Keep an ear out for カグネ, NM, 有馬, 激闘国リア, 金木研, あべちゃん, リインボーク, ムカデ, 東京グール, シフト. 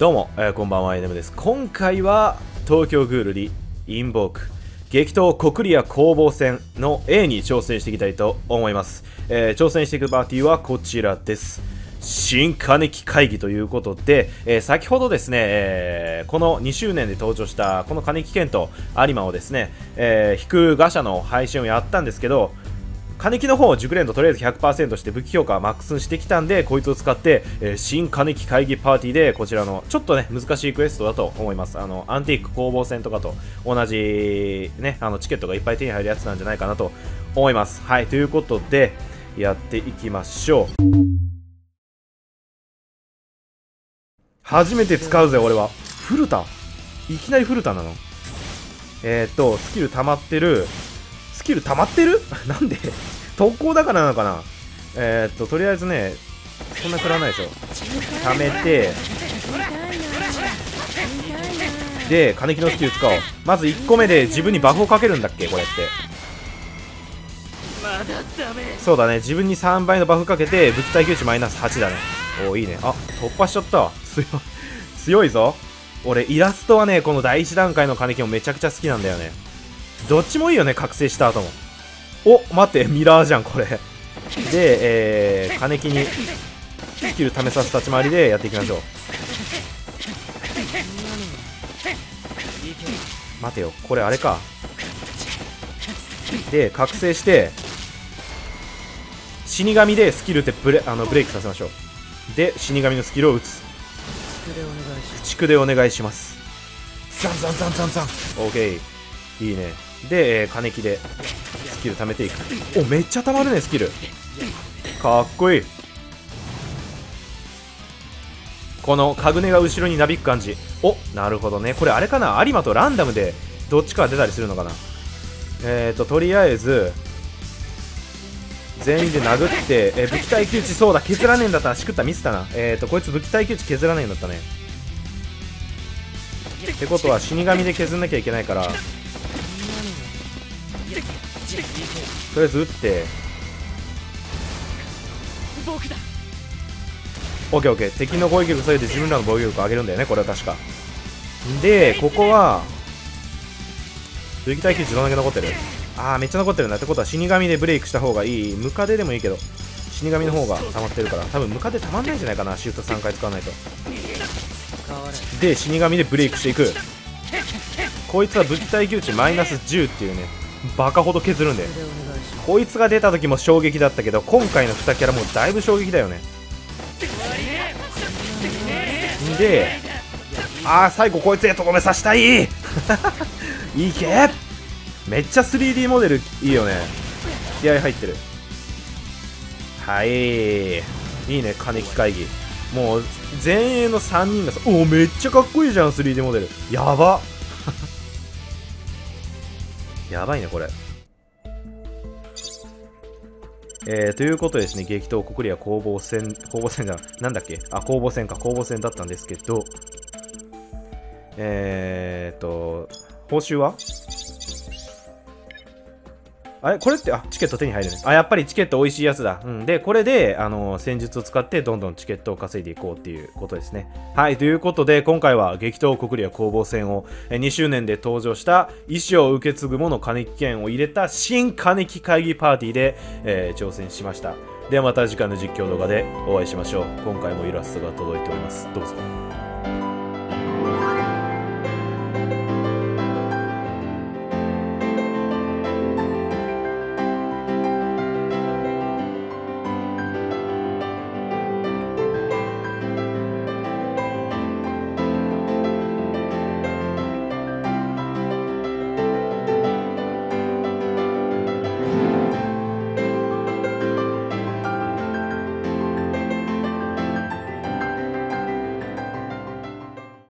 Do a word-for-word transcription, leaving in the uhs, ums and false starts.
どうも、えー、こんばんは、エヌエム です。今回は東京グールリインボーク激闘国リア攻防戦の A に挑戦していきたいと思います。えー、挑戦していくパーティーはこちらです。新金木会議ということで、えー、先ほどですね、えー、このにしゅうねんで登場したこの金木健と有馬をですね、えー、引くガシャの配信をやったんですけど、金木の方を熟練度とりあえず ひゃくパーセント して武器強化はマックスにしてきたんで、こいつを使って、えー、新金木会議パーティーでこちらのちょっとね難しいクエストだと思います。あのアンティーク攻防戦とかと同じね、あのチケットがいっぱい手に入るやつなんじゃないかなと思います。はい、ということでやっていきましょう。初めて使うぜ俺は。古田いきなり古田なの。えー、っとスキル溜まってるスキル溜まってるなんで特攻だからなのかな。えー、っととりあえずね、そんな食らわないでしょ。溜めてで金木のスキル使おう。まずいっこめで自分にバフをかけるんだっけこれって。そうだね、自分にさんばいのバフかけて武器耐久値マイナスはちだね。おーいいね。あ、突破しちゃった。強い強いぞ。俺イラストはね、このだいいち段階の金木もめちゃくちゃ好きなんだよね。どっちもいいよね、覚醒した後も。お、待って、ミラーじゃんこれ。で、えー、金木にスキル試さす立ち回りでやっていきましょう。待てよ、これあれか。で、覚醒して死神でスキルってブレ、あのブレイクさせましょう。で、死神のスキルを打つ。駆逐でお願いします。ザンザンザンザンザン。オーケー、いいね。で、えー、金木でスキル貯めていく。お、めっちゃ貯まるねスキル。かっこいい。このカグネが後ろになびく感じ。お、なるほどね。これあれかな、有馬とランダムでどっちか出たりするのかな。えーととりあえず全員で殴って、えー、武器耐久値、そうだ削らねえんだったな。しくったミスったな。えーとこいつ武器耐久値削らねえんだったね。ってことは死神で削んなきゃいけないから、とりあえず撃って オーケーオーケー 敵の攻撃力下げて自分らの防御力を上げるんだよねこれは確か。でここは武器耐久値どんだけ残ってる。ああめっちゃ残ってるんだ。ってことは死神でブレイクした方がいい。ムカデでもいいけど死神の方が溜まってるから、多分ムカデ溜まんないんじゃないかな、シフトさんかい使わないと。で死神でブレイクしていく。こいつは武器耐久値マイナスじゅうっていうね、バカほど削るんで、こいつが出た時も衝撃だったけど、今回のにキャラもだいぶ衝撃だよね。で、ああ最後こいつへとどめさしたい。いけ、めっちゃ スリーディー モデルいいよね。気合入ってる。はい、いいね金木会議。もう前衛のさんにんがさ、おおめっちゃかっこいいじゃん スリーディー モデル。やばやばいねこれ。えー、ということでですね、激闘国リア攻防戦、攻防戦じゃなんだっけ、あ、攻防戦か、攻防戦だったんですけど、えーっと報酬はあれこれって、あ、チケット手に入るね。あ、やっぱりチケット美味しいやつだ。うん、でこれで、あのー、戦術を使ってどんどんチケットを稼いでいこうっていうことですね。はい、ということで今回は激闘国リア攻防戦を、えにしゅうねんで登場した意思を受け継ぐもの金木剣を入れた新金木会議パーティーで、えー、挑戦しました。ではまた次回の実況動画でお会いしましょう。今回もイラストが届いております。どうぞ。